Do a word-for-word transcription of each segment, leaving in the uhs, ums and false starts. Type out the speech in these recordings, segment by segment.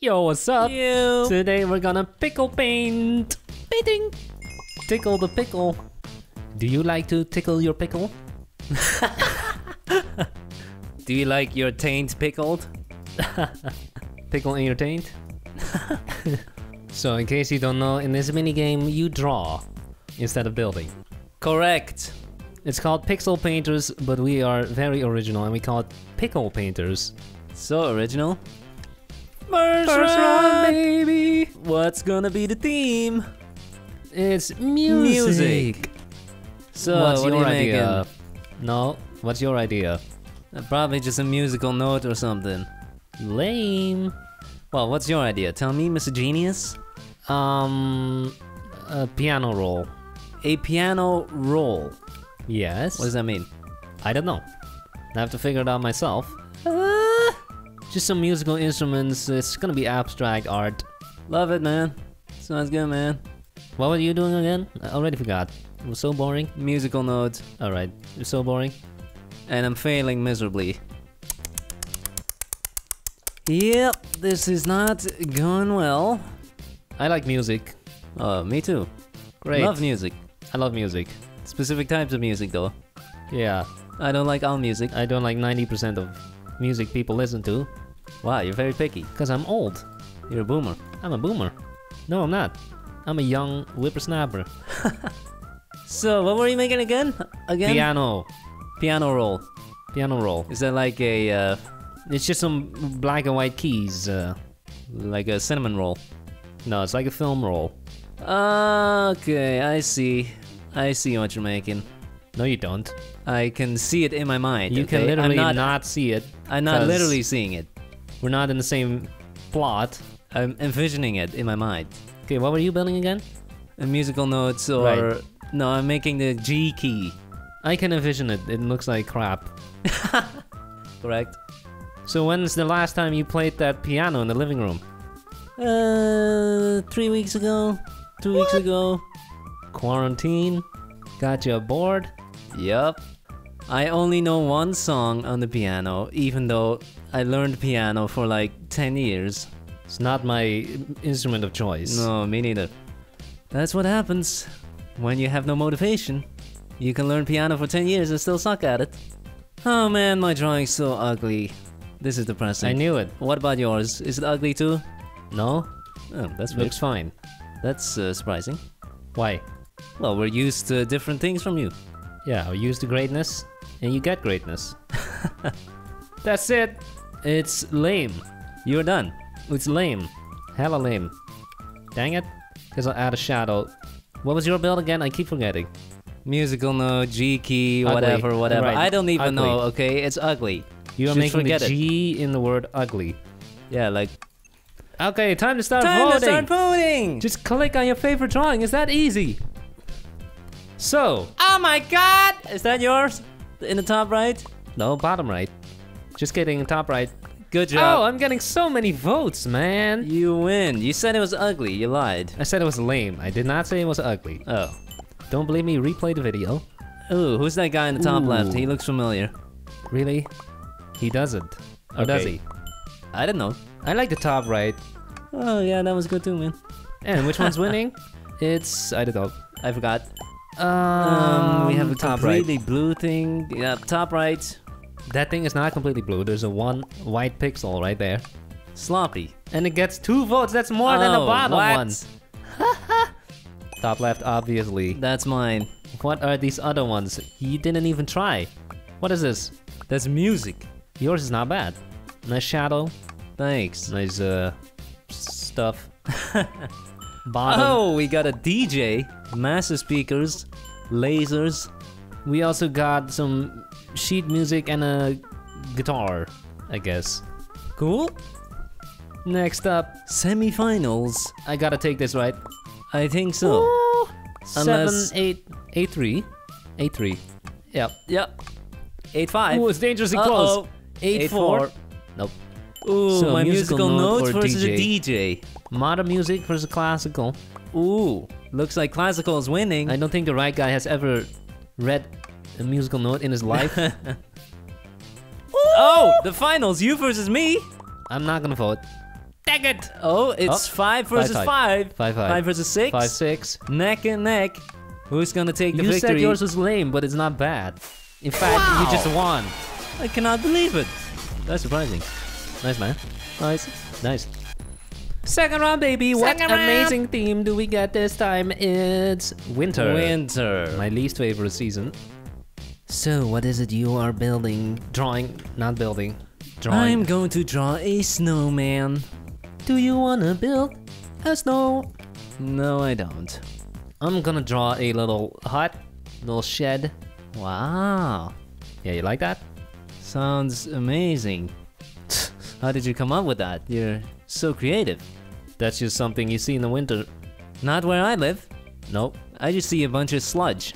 Yo, what's up? Yo. Today we're gonna pickle paint. Painting. Tickle the pickle. Do you like to tickle your pickle? Do you like your taint pickled? Pickle in your taint? So in case you don't know, in this minigame you draw instead of building. Correct! It's called Pixel Painters, but we are very original and we call it Pickle Painters. So original. First, First run, baby! What's gonna be the theme? It's music! music. So, what's what your idea? Making? No, what's your idea? Uh, probably just a musical note or something. Lame! Well, what's your idea? Tell me, Mister Genius? Um... A piano roll. A piano roll? Yes. What does that mean? I don't know. I have to figure it out myself. Uh, just some musical instruments. It's gonna be abstract art. Love it, man. Sounds good, man. What were you doing again? I already forgot. It was so boring. Musical notes. Alright, you're so boring. And I'm failing miserably. Yep, this is not going well. I like music. Oh, me too. Great. Love music. I love music. Specific types of music, though. Yeah. I don't like all music. I don't like ninety percent of music people listen to. Wow, you're very picky. Because I'm old. You're a boomer. I'm a boomer. No, I'm not. I'm a young whippersnapper. So, what were you making again? Again? Piano. Piano roll. Piano roll. Is that like a... Uh, it's just some black and white keys. Uh, like a cinnamon roll. No, it's like a film roll. Okay, I see. I see what you're making. No, you don't. I can see it in my mind. You okay? can literally I'm not, not see it. I'm not literally seeing it. We're not in the same plot. I'm envisioning it in my mind. Okay, what were you building again? A musical notes or... Right. No, I'm making the G key. I can envision it. It looks like crap. Correct. So when's the last time you played that piano in the living room? Uh, three weeks ago. Two what? weeks ago. Quarantine. Got you bored? Yup. I only know one song on the piano, even though I learned piano for like ten years. It's not my instrument of choice. No, me neither. That's what happens when you have no motivation. You can learn piano for ten years and still suck at it. Oh man, my drawing's so ugly. This is depressing. I knew it. What about yours? Is it ugly too? No. Oh, that's weird. Looks fine. That's uh, surprising. Why? Well, we're used to different things from you. Yeah, we're used to greatness, and you get greatness. That's it! It's lame. You're done. It's lame. Hella lame. Dang it. Because I'll add a shadow. What was your build again? I keep forgetting. Musical note, G key, ugly. whatever, whatever. Right. I don't even ugly. know, okay? It's ugly. You are Just making the G it. in the word ugly. Yeah, like... Okay, time to start time voting! Time to start voting! Just click on your favorite drawing. It's that easy. So, oh my god! Is that yours? In the top right? No, bottom right. Just kidding, top right. Good job. Oh, I'm getting so many votes, man. You win. You said it was ugly. You lied. I said it was lame. I did not say it was ugly. Oh. Don't believe me? Replay the video. Ooh, who's that guy in the top Ooh. left? He looks familiar. Really? He doesn't. Or okay. does he? I don't know. I like the top right. Oh, yeah, that was good too, man. And which one's winning? It's... I don't know. I forgot. Um, we have a top completely right. blue thing. Yeah, top right. That thing is not completely blue. There's a one white pixel right there. Sloppy. And it gets two votes. That's more oh, than the bottom one. Top left, obviously. That's mine. What are these other ones? You didn't even try. What is this? That's music. Yours is not bad. Nice shadow. Thanks. Nice uh stuff. Bottom. Oh, we got a D J, master speakers, lasers. We also got some sheet music and a guitar, I guess. Cool. Next up, semifinals. I gotta take this, right? I think so. Ooh, Unless... Seven, eight, eight, three, eight, three. Yep. Yep. Eight, five. Ooh, it's dangerously uh -oh. close. Eight, eight four. four. Nope. Ooh, so my musical, musical notes note versus D J. a D J. Modern music versus classical. Ooh, looks like classical is winning. I don't think the right guy has ever read a musical note in his life. Oh, the finals, you versus me. I'm not gonna vote. Dang it! Oh, it's oh, five versus five five. Five. five. five Five versus six. Five six. Neck and neck. Who's gonna take the you victory? You said yours was lame, but it's not bad. In fact, wow. you just won. I cannot believe it. That's surprising. Nice, man. Nice. Nice. Second round, baby. Second what round. Amazing theme do we get this time? It's winter. Winter. My least favorite season. So, what is it you are building? Drawing, not building. Drawing. I'm going to draw a snowman. Do you wanna build a snow? No, I don't. I'm gonna draw a little hut, little shed. Wow. Yeah, you like that? Sounds amazing. How did you come up with that? You're so creative. That's just something you see in the winter. Not where I live. Nope. I just see a bunch of sludge.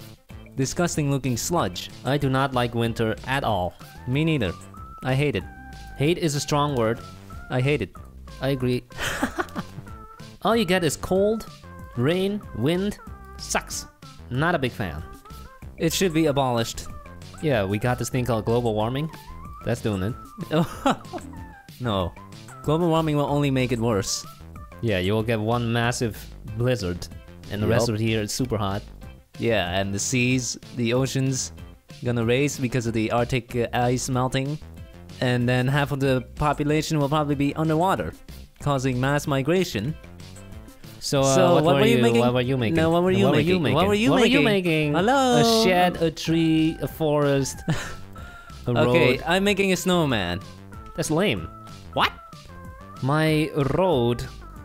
Disgusting looking sludge. I do not like winter at all. Me neither. I hate it. Hate is a strong word. I hate it. I agree. All you get is cold, rain, wind. Sucks. Not a big fan. It should be abolished. Yeah, we got this thing called global warming. That's doing it. No. Global warming will only make it worse. Yeah, you will get one massive blizzard. And the yep. rest of here is super hot. Yeah, and the seas, the oceans gonna raise because of the Arctic uh, ice melting, and then half of the population will probably be underwater, causing mass migration. So, uh, so what, what were, were you, you making? What were you making? No, what were you, what making? Were you making? What were you, what making? Were you making? Hello? A shed, a tree, a forest, a okay, road. Okay, I'm making a snowman. That's lame. What? My road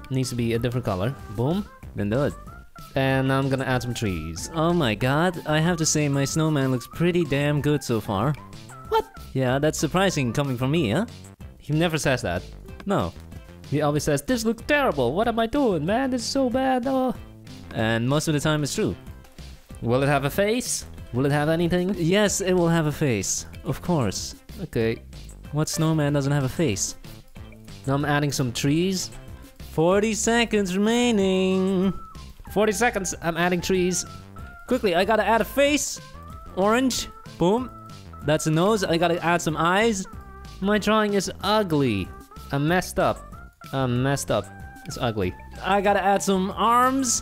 needs to be a different color. Boom. Then do it. And I'm gonna add some trees. Oh my god, I have to say my snowman looks pretty damn good so far. What? Yeah, that's surprising coming from me, huh? He never says that. No. He always says, this looks terrible, what am I doing, man? This is so bad, oh. And most of the time it's true. Will it have a face? Will it have anything? Yes, it will have a face. Of course. Okay. What snowman doesn't have a face? Now I'm adding some trees. forty seconds remaining. forty seconds, I'm adding trees. Quickly, I gotta add a face. Orange, boom. That's a nose, I gotta add some eyes. My drawing is ugly. I messed up. I messed up. It's ugly. I gotta add some arms.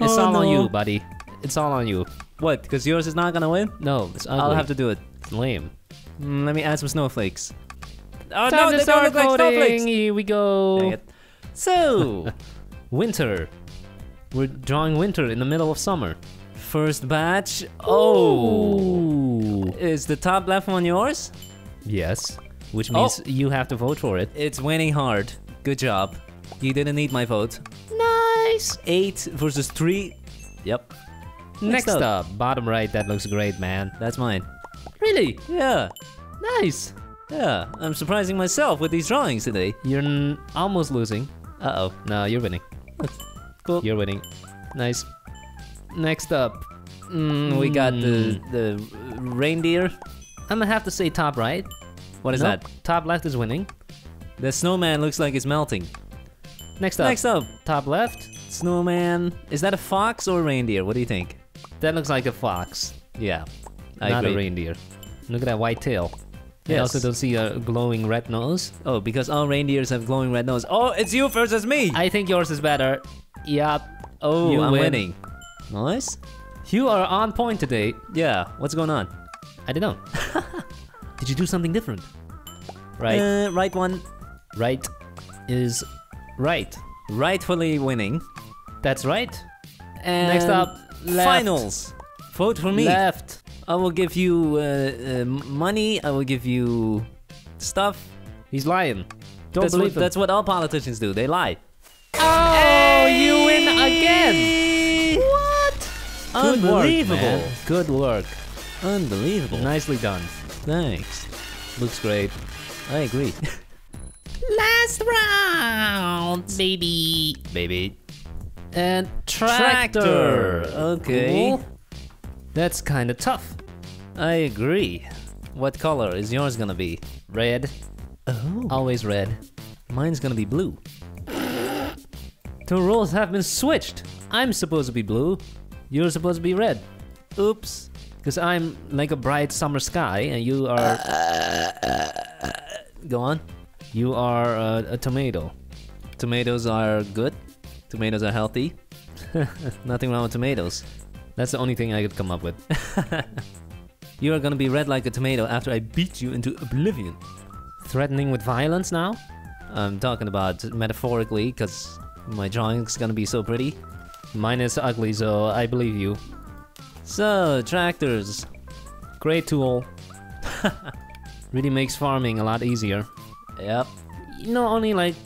It's oh, all no. on you, buddy. It's all on you. What, because yours is not gonna win? No, it's ugly. I'll have to do it. It's lame. Mm, let me add some snowflakes. Oh Time no, to they start don't look like snowflakes! Here we go. So, winter. We're drawing winter in the middle of summer. First batch. Oh! Ooh. Is the top left one yours? Yes. Which means oh. you have to vote for it. It's winning hard. Good job. You didn't need my vote. Nice! Eight versus three. Yep. Next, Next up. up. Bottom right, that looks great, man. That's mine. Really? Yeah. Nice. Yeah, I'm surprising myself with these drawings today. You're n almost losing. Uh-oh. No, you're winning. Cool. You're winning. Nice. Next up, mm, we got the, the reindeer. I'm gonna have to say top right. What is nope. that? Top left is winning. The snowman looks like it's melting. Next up. Next up. Top left. Snowman. Is that a fox or a reindeer? What do you think? That looks like a fox. Yeah. I Not agree. a reindeer. Look at that white tail. Yes. I also don't see a glowing red nose. Oh, because all reindeers have glowing red nose. Oh, it's you versus me. I think yours is better. Yep. Oh, you I'm win. winning. Nice. You are on point today. Yeah. What's going on? I don't know. Did you do something different? Right. Uh, right one. Right is right. Rightfully winning. That's right. And next up, left. Finals. Vote for me. Left. I will give you uh, uh, money. I will give you stuff. He's lying. Don't that's believe what, him. That's what all politicians do. They lie. Oh, hey! You win again. What? Good Unbelievable. Work, man. Good work. Unbelievable. Nicely done. Thanks. Looks great. I agree. Last round, baby. Baby. And tractor. tractor. Okay. Cool. That's kind of tough. I agree. What color is yours gonna be? Red. Oh. Always red. Mine's gonna be blue. The roles have been switched. I'm supposed to be blue. You're supposed to be red. Oops. Because I'm like a bright summer sky and you are... Uh, uh, uh, uh, go on. You are uh, a tomato. tomatoes are good. Tomatoes are healthy. Nothing wrong with tomatoes. That's the only thing I could come up with. You are gonna be red like a tomato after I beat you into oblivion. Threatening with violence now? I'm talking about metaphorically, because my drawing's gonna be so pretty. Mine is ugly, so I believe you. So, tractors. Great tool. Really makes farming a lot easier. Yep. You know, only like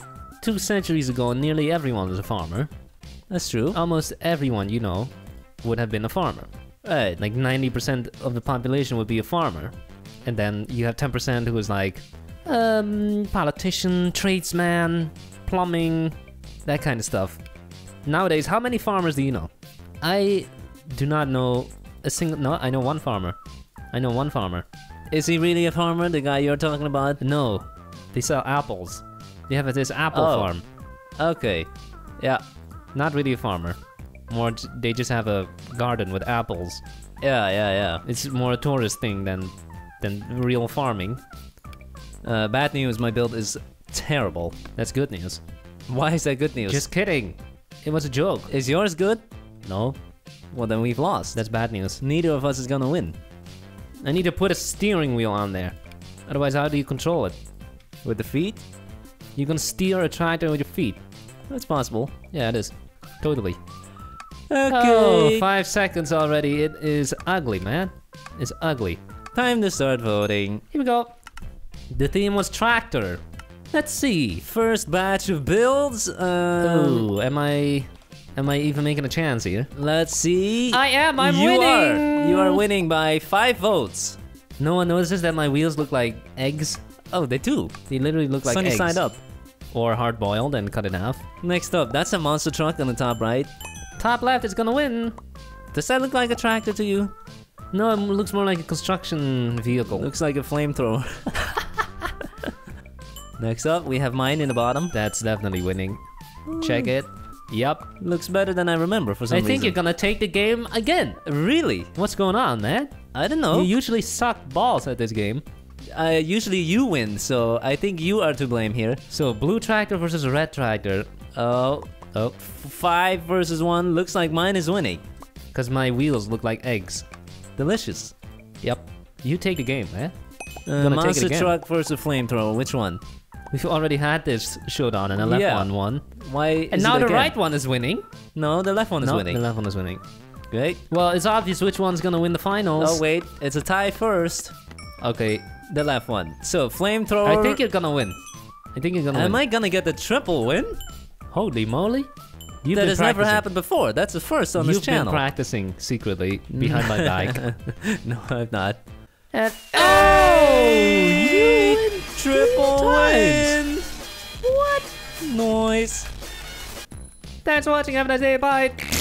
two centuries ago, nearly everyone was a farmer. That's true. Almost everyone, you know, would have been a farmer. Right, like ninety percent of the population would be a farmer. And then you have ten percent who is like, um, politician, tradesman, plumbing, that kind of stuff. Nowadays, how many farmers do you know? I do not know a single... No, I know one farmer. I know one farmer. Is he really a farmer, the guy you're talking about? No. They sell apples. They have this apple oh. farm. Okay. Yeah. Not really a farmer. More, they just have a garden with apples. Yeah, yeah, yeah. It's more a tourist thing than than real farming. Uh, bad news, my build is terrible. That's good news. Why is that good news? Just kidding. It was a joke. Is yours good? No. Well, then we've lost. That's bad news. Neither of us is gonna win. I need to put a steering wheel on there. Otherwise, how do you control it? With the feet? You can steer a tractor with your feet. That's possible. Yeah, it is. Totally. Okay. Oh, five seconds already. It is ugly, man. It's ugly. Time to start voting. Here we go. The theme was tractor. Let's see. First batch of builds. Um, Ooh, am I... Am I even making a chance here? Let's see. I am. I'm you winning. Are. You are winning by five votes. No one notices that my wheels look like eggs. Oh, they do. They literally look like Sunny eggs. Sunny side up. Or hard boiled and cut in half. Next up, that's a monster truck on the top right. Top left is gonna win. Does that look like a tractor to you? No, it looks more like a construction vehicle. Looks like a flamethrower. Next up, we have mine in the bottom. That's definitely winning. Ooh. Check it. Yep. Looks better than I remember for some reason. I think reason. You're gonna take the game again. Really? What's going on, man? I don't know. You usually suck balls at this game. Uh, usually you win, so I think you are to blame here. So, blue tractor versus red tractor. Oh. Oh. Five versus one. Looks like mine is winning. Because my wheels look like eggs. Delicious. Yep. You take the game, man. Uh, monster truck versus flamethrower. Which one? We've already had this showdown and the left yeah. one won. Why? And now the again? right one is winning. No, the left one is no, winning. the left one is winning. Great. Well, it's obvious which one's gonna win the finals. Oh, wait. It's a tie first. Okay. The left one. So, flamethrower... I think you're gonna win. I think you're gonna Am win. Am I gonna get the triple win? Holy moly. You've that has practicing. never happened before. That's the first on You've this channel. You've been practicing secretly behind my dike. No, I've not. And oh! You win triple win! What? Noise. Thanks for watching. Have a nice day. Bye.